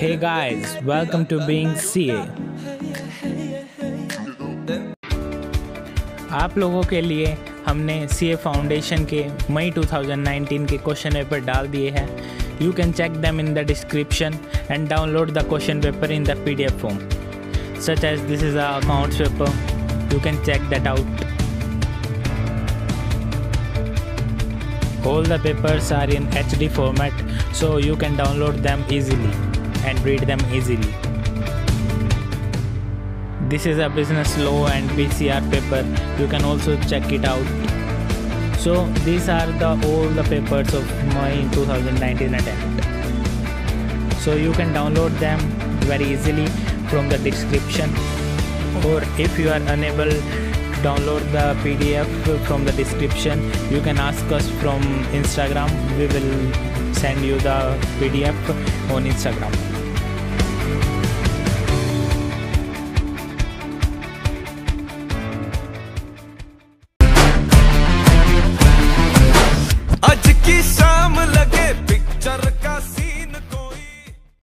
Hey guys, welcome to Being CA. आप लोगों के लिए हमने CA फाउंडेशन के मई 2019 के क्वेश्चन पेपर डाल दिए हैं. You can check them in the description and download the question paper in the PDF form. Such as this is our accounts paper. You can check that out. All the papers are in HD format, so you can download them easily and read them easily. This is a business law and BCR paper. You can also check it out. So these are all the papers of my 2019 attempt. So you can download them very easily from the description, or if you are unable download the PDF from the description, you can ask us from Instagram. We will send you the PDF on Instagram. आज की शाम लगे picture